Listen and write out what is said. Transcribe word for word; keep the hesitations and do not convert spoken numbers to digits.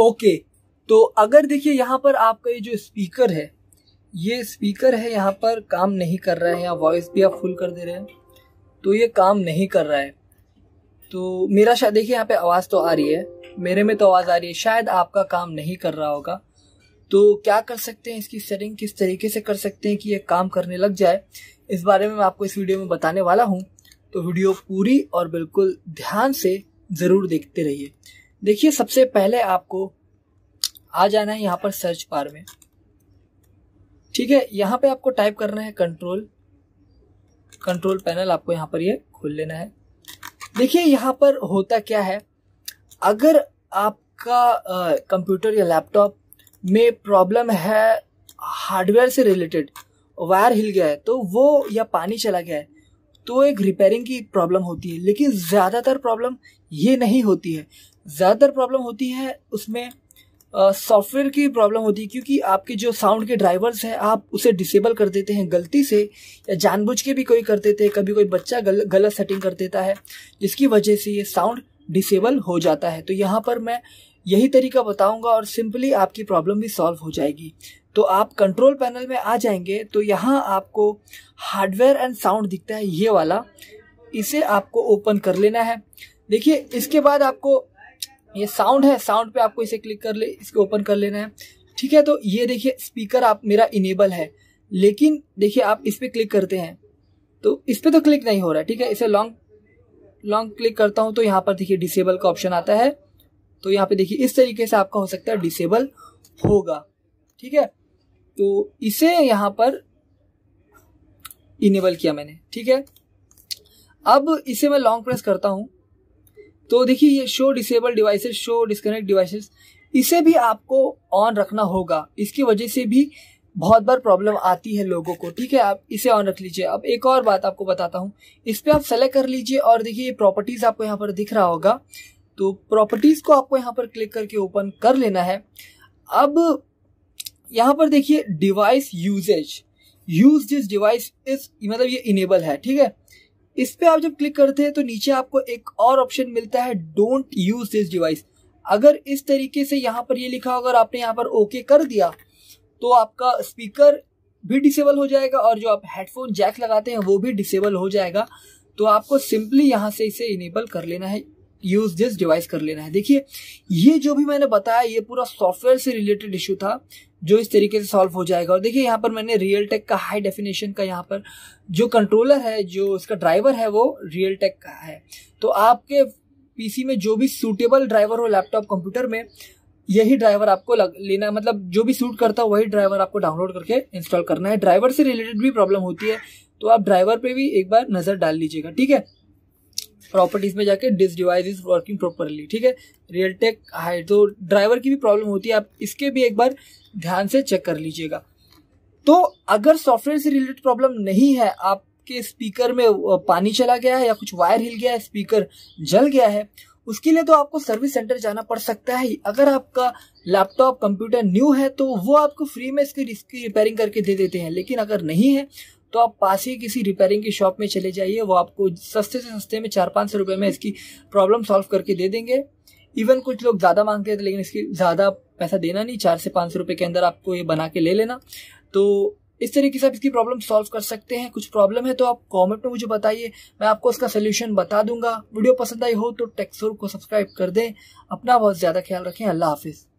Okay, तो अगर देखिए यहाँ पर आपका ये जो स्पीकर है, ये स्पीकर है यहाँ पर काम नहीं कर रहा है, यहाँ वॉइस भी आप फुल कर दे रहे हैं तो ये काम नहीं कर रहा है। तो मेरा शायद देखिए यहाँ पे आवाज़ तो आ रही है, मेरे में तो आवाज़ आ रही है, शायद आपका काम नहीं कर रहा होगा। तो क्या कर सकते हैं, इसकी सेटिंग किस तरीके से कर सकते हैं कि ये काम करने लग जाए, इस बारे में मैं आपको इस वीडियो में बताने वाला हूँ। तो वीडियो पूरी और बिल्कुल ध्यान से ज़रूर देखते रहिए। देखिए सबसे पहले आपको आ जाना है यहाँ पर सर्च बार में, ठीक है। यहाँ पे आपको टाइप करना है कंट्रोल, कंट्रोल पैनल आपको यहाँ पर ये यह खोल लेना है। देखिए यहाँ पर होता क्या है, अगर आपका कंप्यूटर या लैपटॉप में प्रॉब्लम है हार्डवेयर से रिलेटेड, वायर हिल गया है तो वो, या पानी चला गया है तो एक रिपेयरिंग की प्रॉब्लम होती है। लेकिन ज़्यादातर प्रॉब्लम ये नहीं होती है, ज़्यादातर प्रॉब्लम होती है उसमें सॉफ्टवेयर uh, की प्रॉब्लम होती है, क्योंकि आपके जो साउंड के ड्राइवर्स हैं आप उसे डिसेबल कर देते हैं गलती से, या जानबूझ के भी कोई कर देते हैं। कभी कोई बच्चा गल, गलत सेटिंग कर देता है जिसकी वजह से ये साउंड डिसेबल हो जाता है। तो यहाँ पर मैं यही तरीका बताऊंगा और सिंपली आपकी प्रॉब्लम भी सॉल्व हो जाएगी। तो आप कंट्रोल पैनल में आ जाएंगे तो यहाँ आपको हार्डवेयर एंड साउंड दिखता है, ये वाला, इसे आपको ओपन कर लेना है। देखिए इसके बाद आपको ये साउंड है, साउंड पे आपको इसे क्लिक कर ले, इसके ओपन कर लेना है, ठीक है। तो ये देखिए स्पीकर आप मेरा इनेबल है, लेकिन देखिए आप इस पर क्लिक करते हैं तो इस पर तो क्लिक नहीं हो रहा है, ठीक है। इसे लॉन्ग लॉन्ग क्लिक करता हूँ तो यहाँ पर देखिए डिसेबल का ऑप्शन आता है। तो यहाँ पे देखिए इस तरीके से आपका हो सकता है डिसेबल होगा, ठीक है। तो इसे यहाँ पर इनेबल किया मैंने, ठीक है। अब इसे मैं लॉन्ग प्रेस करता हूँ तो देखिए ये show disable devices, show disconnect devices, इसे भी आपको ऑन रखना होगा। इसकी वजह से भी बहुत बार प्रॉब्लम आती है लोगों को, ठीक है। आप इसे ऑन रख लीजिए। अब एक और बात आपको बताता हूँ, इस पर आप सेलेक्ट कर लीजिए और देखिए ये प्रॉपर्टीज़ आपको यहाँ पर दिख रहा होगा। तो प्रॉपर्टीज़ को आपको यहाँ पर क्लिक करके ओपन कर लेना है। अब यहाँ पर देखिए device usage, use this device is, मतलब ये इनेबल है, ठीक है। इस पे आप जब क्लिक करते हैं तो नीचे आपको एक और ऑप्शन मिलता है, डोंट यूज दिस डिवाइस। अगर इस तरीके से यहाँ पर ये यह लिखा होगा और आपने यहाँ पर ओके कर दिया तो आपका स्पीकर भी डिसेबल हो जाएगा और जो आप हेडफोन जैक लगाते हैं वो भी डिसेबल हो जाएगा। तो आपको सिंपली यहाँ से इसे इनेबल कर लेना है, यूज दिस डिवाइस कर लेना है। देखिए ये जो भी मैंने बताया ये पूरा सॉफ्टवेयर से रिलेटेड इशू था जो इस तरीके से सॉल्व हो जाएगा। और देखिए यहाँ पर मैंने रियलटेक का हाई डेफिनेशन का, यहाँ पर जो कंट्रोलर है, जो इसका ड्राइवर है वो रियलटेक का है। तो आपके पीसी में जो भी सूटेबल ड्राइवर हो लैपटॉप कंप्यूटर में, यही ड्राइवर आपको लेना, मतलब जो भी सूट करता है वही ड्राइवर आपको डाउनलोड करके इंस्टॉल करना है। ड्राइवर से रिलेटेड भी प्रॉब्लम होती है तो आप ड्राइवर पर भी एक बार नज़र डाल लीजिएगा, ठीक है। प्रॉपर्टीज में जाके this device is working properly, ठीक है, रियलटेक हाई। तो ड्राइवर की भी प्रॉब्लम होती है, आप इसके भी एक बार ध्यान से चेक कर लीजिएगा। तो अगर सॉफ्टवेयर से रिलेटेड प्रॉब्लम नहीं है, आपके स्पीकर में पानी चला गया है या कुछ वायर हिल गया है, स्पीकर जल गया है, उसके लिए तो आपको सर्विस सेंटर जाना पड़ सकता है। अगर आपका लैपटॉप कंप्यूटर न्यू है तो वो आपको फ्री में इसकी इसकी रिपेयरिंग करके दे देते हैं, लेकिन अगर नहीं है तो आप पास ही किसी रिपेयरिंग की शॉप में चले जाइए, वो आपको सस्ते से सस्ते में चार पाँच सौ रुपये में इसकी प्रॉब्लम सॉल्व करके दे देंगे। इवन कुछ लोग ज़्यादा मांगते हैं तो, लेकिन इसकी ज़्यादा पैसा देना नहीं, चार से पाँच सौ रुपये के अंदर आपको ये बना के ले लेना। तो इस तरीके से आप इसकी प्रॉब्लम सॉल्व कर सकते हैं। कुछ प्रॉब्लम है तो आप कमेंट में मुझे बताइए, मैं आपको उसका सोल्यूशन बता दूंगा। वीडियो पसंद आई हो तो टेक्सोर को सब्सक्राइब कर दें। अपना बहुत ज़्यादा ख्याल रखें। अल्लाह हाफिज़।